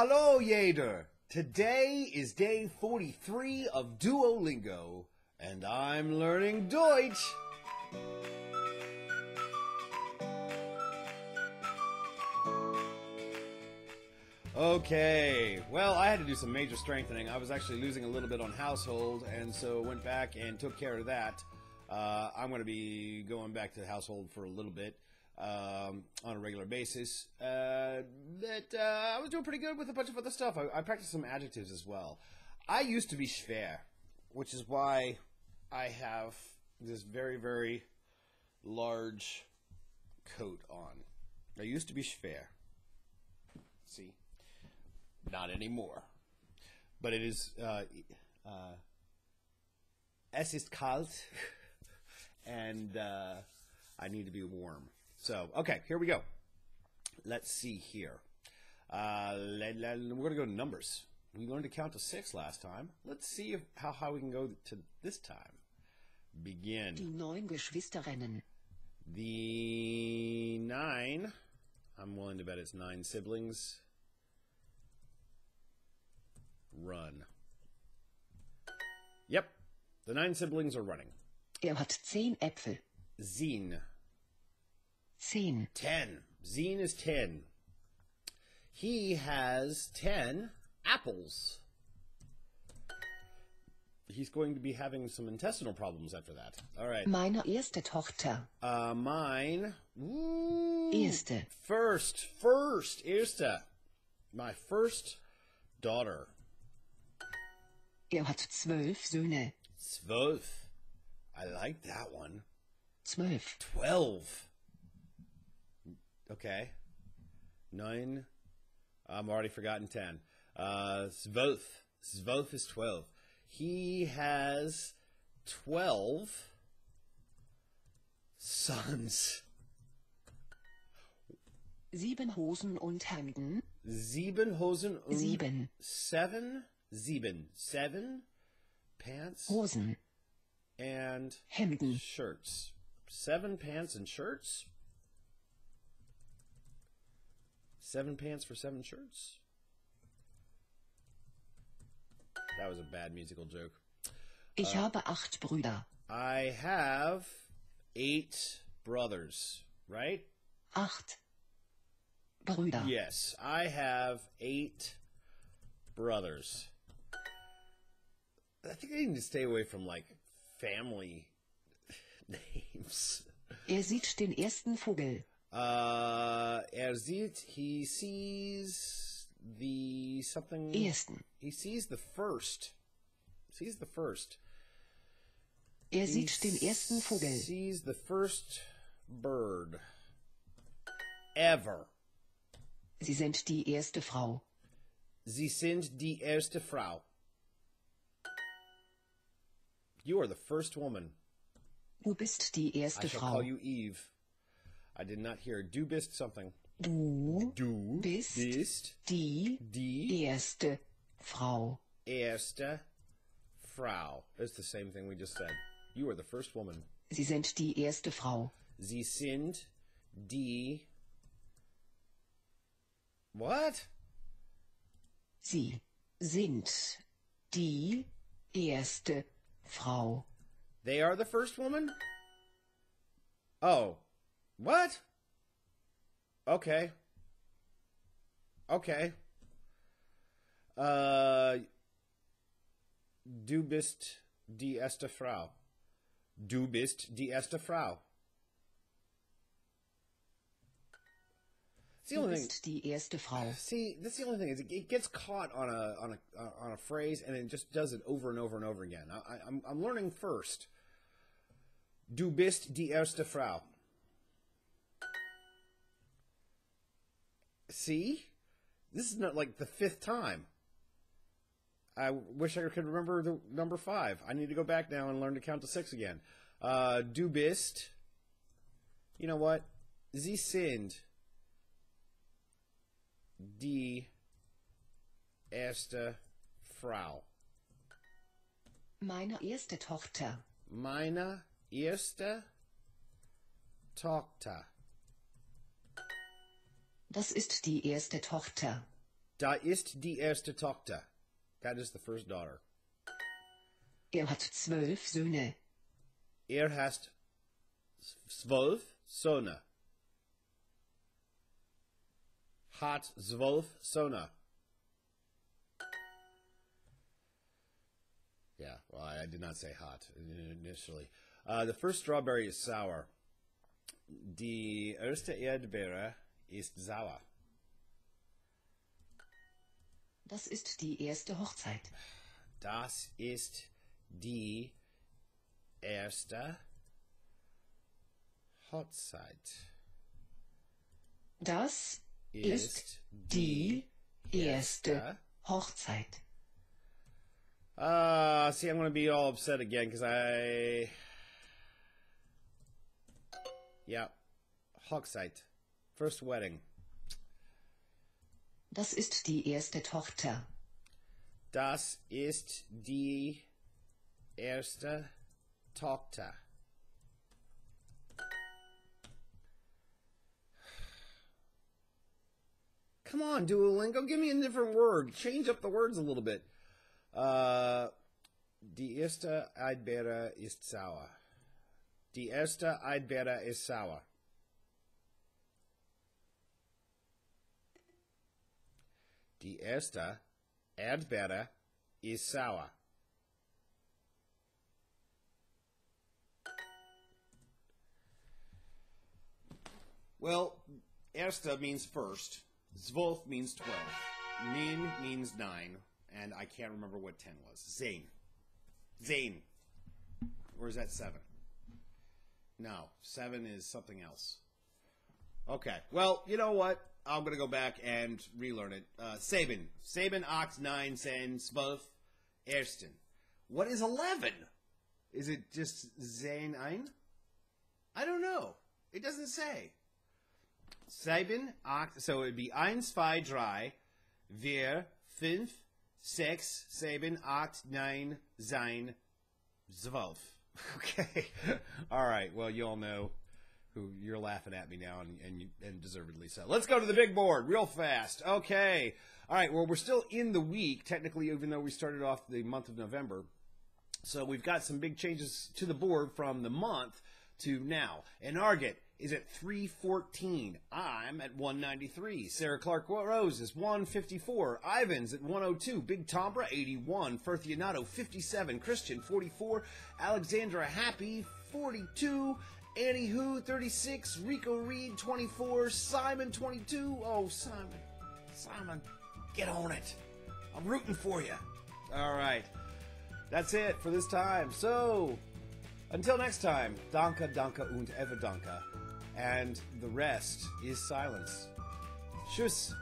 Hello, Yader! Today is day 43 of Duolingo, and I'm learning Deutsch! Okay, well, I had to do some major strengthening. I was actually losing a little bit on household, and so went back and took care of that. I'm going to be going back to the household for a little bit. On a regular basis, I was doing pretty good with a bunch of other stuff. I practiced some adjectives as well. I used to be schwer, which is why I have this very, very large coat on. I used to be schwer. See? Not anymore. But it is, es ist kalt, and, I need to be warm. So, okay, here we go. Let's see here. We're going to go to numbers. We learned to count to 6 last time. Let's see if, how we can go to this time. Begin. Die 9 Geschwisterinnen. The 9. I'm willing to bet it's 9 siblings. Run. Yep. The 9 siblings are running. Hat 10 Äpfel. Zine. 10. 10. Zine is 10. He has 10 apples. He's going to be having some intestinal problems after that. All right. Meine erste Tochter. Mine. Ooh, erste. First. Erste. My first daughter. Hat 12 Söhne. 12. I like that one. 12. 12. Okay. 9. I'm already forgotten 10. Svothe. Svothe is 12. He has 12 sons. 7 Hosen und Hemden. 7 Hosen und... 7. 7. 7. 7 pants. Hosen. And... Hemden. Shirts. 7 pants and shirts. 7 pants for 7 shirts. That was a bad musical joke. Ich habe 8 Brüder. I have 8 brothers, right? 8 Brüder. Yes, I have 8 brothers. I think I need to stay away from, like, family names. Sieht den ersten Vogel. He sees the something. Ersten. He sees the first. Sees the first. Sieht den ersten Vogel. Sees the first bird ever. Sie sind die erste Frau. Sie sind die erste Frau. You are the first woman. Du bist die erste Frau. I shall call you Eve. I did not hear. Du bist something. Du bist die erste Frau. Erste Frau. It's the same thing we just said. You are the first woman. Sie sind die erste Frau. Sie sind die... What? Sie sind die erste Frau. They are the first woman? Oh. What? Okay. Okay. Du bist die erste Frau. Du bist die erste Frau. It's the only thing. Die erste Frau. See, that's the only thing is it gets caught on a phrase and it just does it over and over and over again. I'm learning first. Du bist die erste Frau. See? This is not like the 5th time. I wish I could remember the number 5. I need to go back now and learn to count to 6 again. Du bist. You know what? Sie sind die erste Frau. Meine erste Tochter. Meine erste Tochter. Das ist die erste Tochter. Da ist die erste Tochter. That is the first daughter. Hat 12 Söhne. Hast 12 Söhne. Hat 12 Söhne. Yeah, well, I did not say hot initially. The first strawberry is sour. Die erste Erdbeere ist sauer. Das ist die erste Hochzeit. Das ist die erste Hochzeit. Das ist die erste Hochzeit. See, I'm going to be all upset again because I... Yeah. Hochzeit. First wedding. Das ist die erste Tochter. Das ist die erste Tochter. Come on, Duolingo, give me a different word. Change up the words a little bit. Die erste Erdbeere ist sauer. Die erste Erdbeere ist sauer. Die erste Erdbeere ist sauer. Well, erste means first. Zwölf means 12. Nin means 9. And I can't remember what 10 was. Zane. Zane. Or is that 7? No. 7 is something else. Okay. Well, you know what? I'm going to go back and relearn it. Sabin. Sabin, Ox, 9, Zane, Zwölf, Ersten. What is 11? Is it just Zane ein? I don't know. It doesn't say. Sabin, Ox. So it would be 1, 2, 3, 4, 5, 6, 7, 8, 9, 10, 12. Okay. All right. Well, you all know who you're laughing at me now, and deservedly so. Let's go to the big board real fast. Okay. All right. Well, we're still in the week, technically, even though we started off the month of November. So we've got some big changes to the board from the month to now. And Argit is at 314. I'm at 193. Sarah Clark Rose is 154. Ivan's at 102. Big Tombra, 81. Ferthianato, 57. Christian, 44. Alexandra Happy, 42. Annie Who, 36. Rico Reed, 24. Simon, 22. Oh, Simon. Simon, get on it. I'm rooting for you. All right. That's it for this time. So, until next time, Danke, Danke und Ever Danke. And the rest is silence. Tschüss.